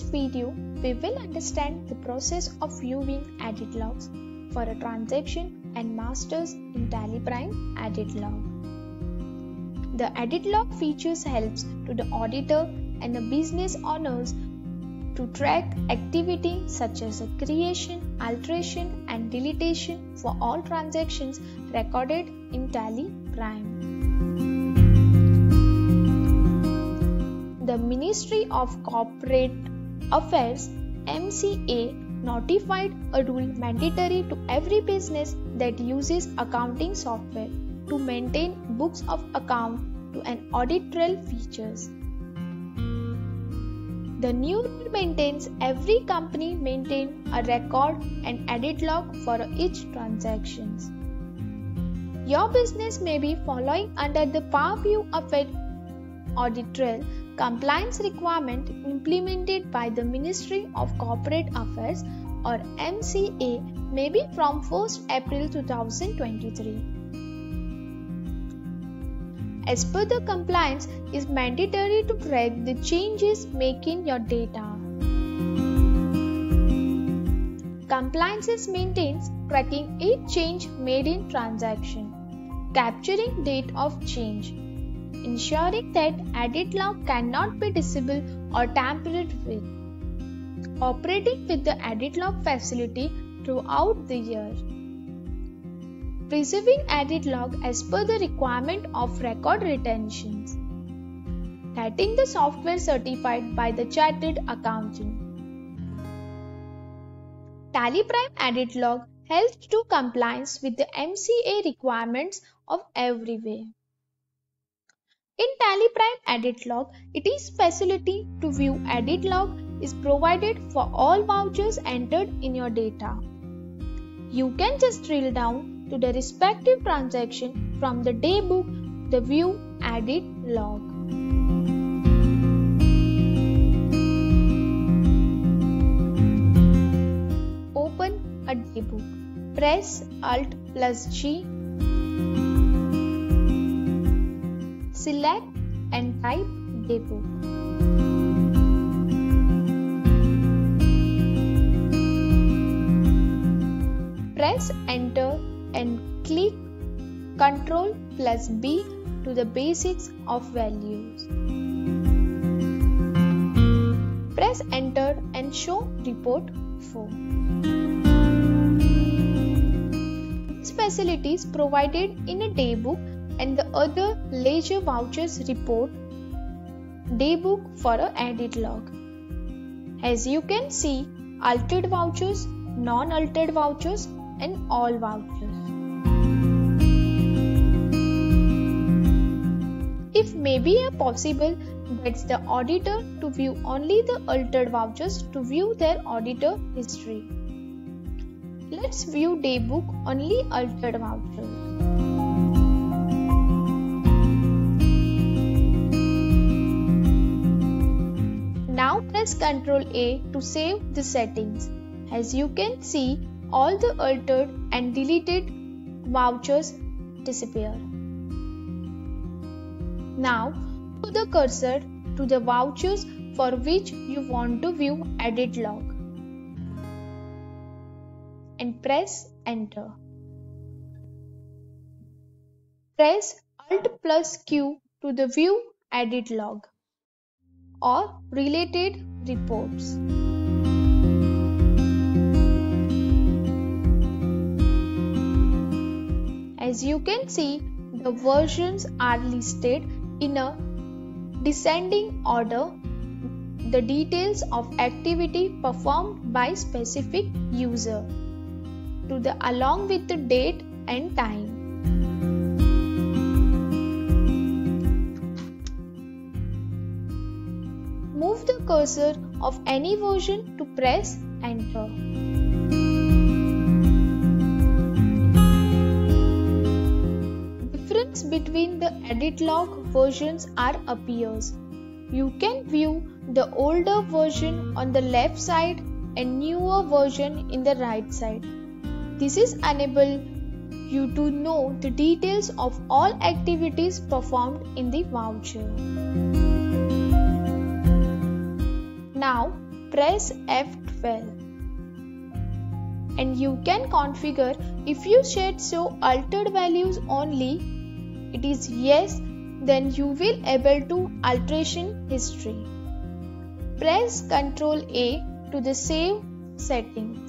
this video, we will understand the process of viewing edit logs for a transaction and masters in Tally Prime edit log. The edit log features helps to the auditor and the business owners to track activity such as a creation, alteration and deletion for all transactions recorded in Tally Prime. The Ministry of Corporate Affairs (MCA) notified a rule mandatory to every business that uses accounting software to maintain books of account to an audit trail features. The new rule maintains every company maintain a record and edit log for each transactions. Your business may be following under the purview of an audit trail compliance requirement implemented by the Ministry of Corporate Affairs or MCA may be from 1st April 2023. As per the compliance, it is mandatory to track the changes made in your data. Compliance maintains tracking each change made in transaction, capturing date of change, ensuring that edit log cannot be disabled or tampered with, operating with the edit log facility throughout the year. Preserving edit log as per the requirement of record retentions. Getting the software certified by the Chartered Accountant. Tally Prime edit log helps to compliance with the MCA requirements of every way. In Tally Prime edit log, it is facility to view edit log is provided for all vouchers entered in your data. You can just drill down to the respective transaction from the daybook, the view edit log. Open a daybook. Press Alt plus G. Select and type daybook. Press Enter and click Ctrl plus B to the basics of values. Press Enter and show report 4. These facilities provided in a daybook and the other ledger vouchers report daybook for a edit log. As you can see, altered vouchers, non-altered vouchers and all vouchers. If maybe a possible, gets the auditor to view only the altered vouchers to view their auditor history. Let's view daybook only altered vouchers. Now press Ctrl A to save the settings. As you can see, all the altered and deleted vouchers disappear. Now put the cursor to the vouchers for which you want to view edit log and press Enter. Press Alt plus Q to the view edit log or related reports. As you can see, the versions are listed in a descending order. The details of activity performed by specific user to the along with the date and time. Move the cursor of any version to press Enter. Between the edit log versions are appears. You can view the older version on the left side and newer version in the right side. This is enable you to know the details of all activities performed in the voucher. Now press F12. And you can configure if you set show altered values only, it is yes, then you will able to alteration history. Press Ctrl A to the save settings.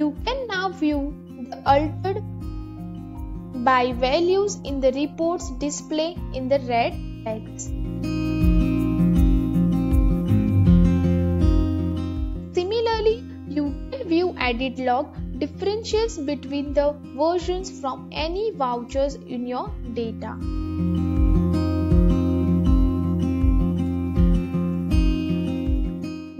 You can now view the altered by values in the reports display in the red text. Similarly, you can view edit log differentials between the versions from any vouchers in your data.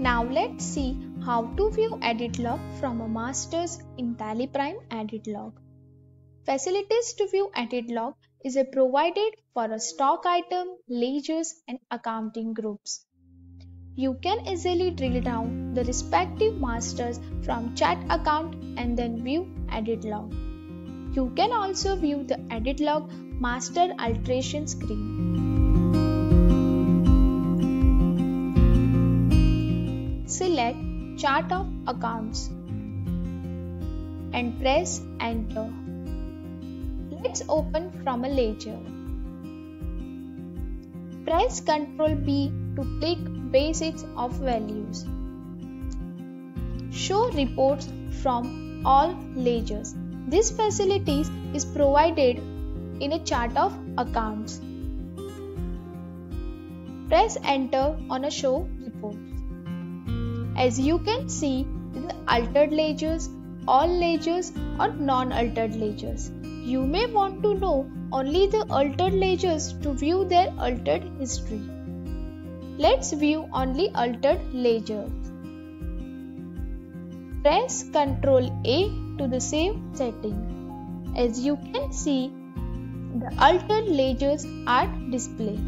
Now let's see how to view edit log from a master's in Tally Prime edit log. Facilities to view edit log is provided for a stock item, ledgers and accounting groups. You can easily drill down the respective masters from chat account and then view edit log. You can also view the edit log master alteration screen. Select chart of accounts and press enter. Let's open from a ledger. Press Ctrl B to click Basics of Values. Show reports from all ledgers. This facility is provided in a chart of accounts. Press Enter on a show report. As you can see, the altered ledgers, all ledgers or non-altered ledgers. You may want to know only the altered ledgers to view their altered history. Let's view only altered ledgers. Press Ctrl A to the save setting. As you can see, the altered ledgers are displayed.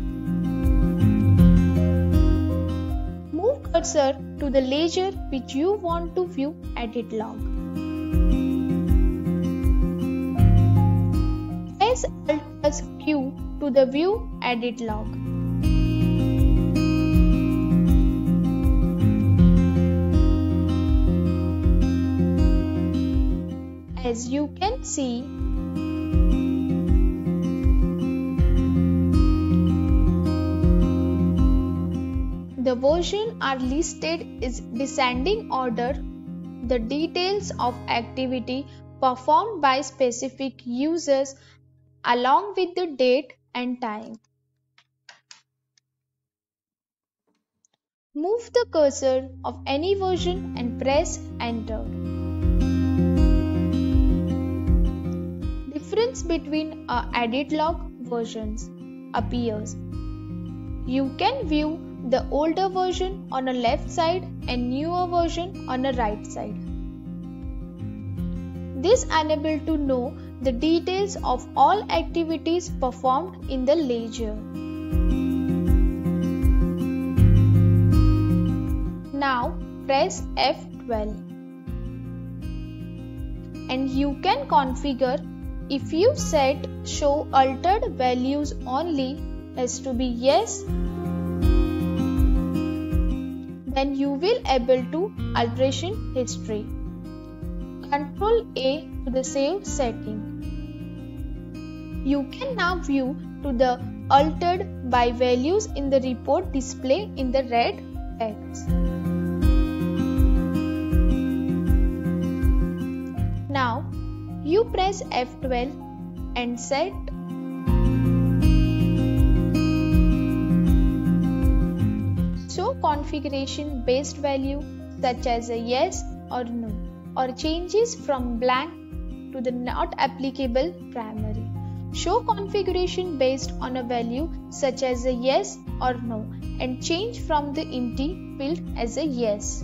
Move cursor to the ledger which you want to view edit log. Press Alt plus Q to the view edit log. As you can see, the version are listed is descending order. The details of activity performed by specific users along with the date and time. Move the cursor of any version and press enter. Difference between edit log versions appears. You can view the older version on the left side and newer version on the right side. This enables to know the details of all activities performed in the ledger. Now press F12 and you can configure if you set show altered values only as to be yes, then you will able to alteration history. Ctrl A to the save setting. You can now view to the altered by values in the report display in the red text. Now you press F12 and set show configuration based value such as a yes or no or changes from blank to the not applicable primary. Show configuration based on a value such as a yes or no and change from the empty field as a yes.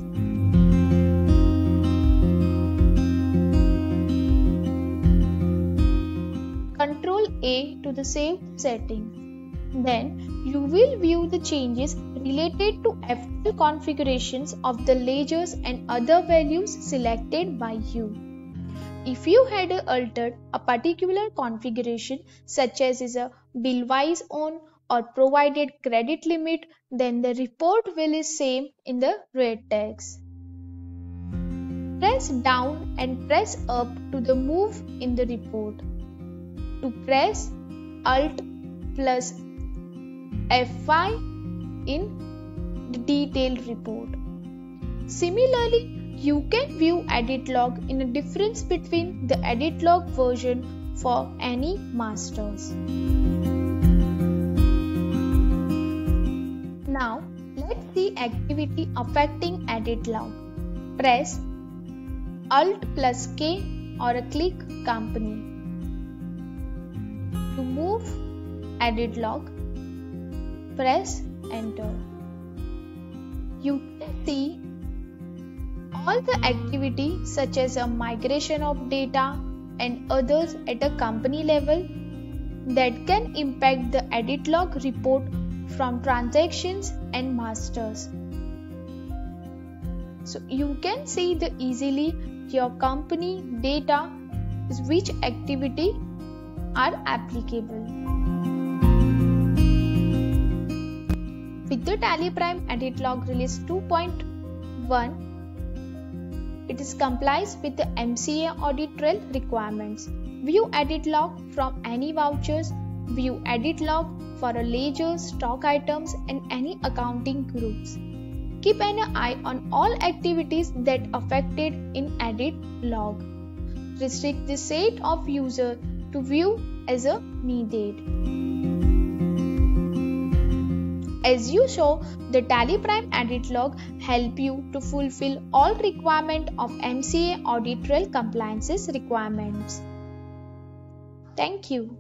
Ctrl A to the save setting. Then you will view the changes related to F12 configurations of the ledgers and other values selected by you. If you had altered a particular configuration such as is a bill-wise own or provided credit limit, then the report will be same in the red text. Press down and press up to the move in the report. To press, Alt plus FY in the detailed report. Similarly, you can view edit log in a difference between the edit log version for any masters. Now let's see activity affecting edit log. Press Alt plus K or a click company to move edit log. Press enter. You can see all the activity such as a migration of data and others at a company level that can impact the edit log report from transactions and masters. So you can see the easily your company data is which activity are applicable. With the Tally Prime edit log release 2.1, it is complies with the MCA audit trail requirements. View edit log from any vouchers, view edit log for a ledger, stock items and any accounting groups. Keep an eye on all activities that affected in edit log. Restrict the set of user to view as a needed. As you saw, the Tally Prime edit log help you to fulfill all requirement of MCA audit trail compliances requirements. Thank you.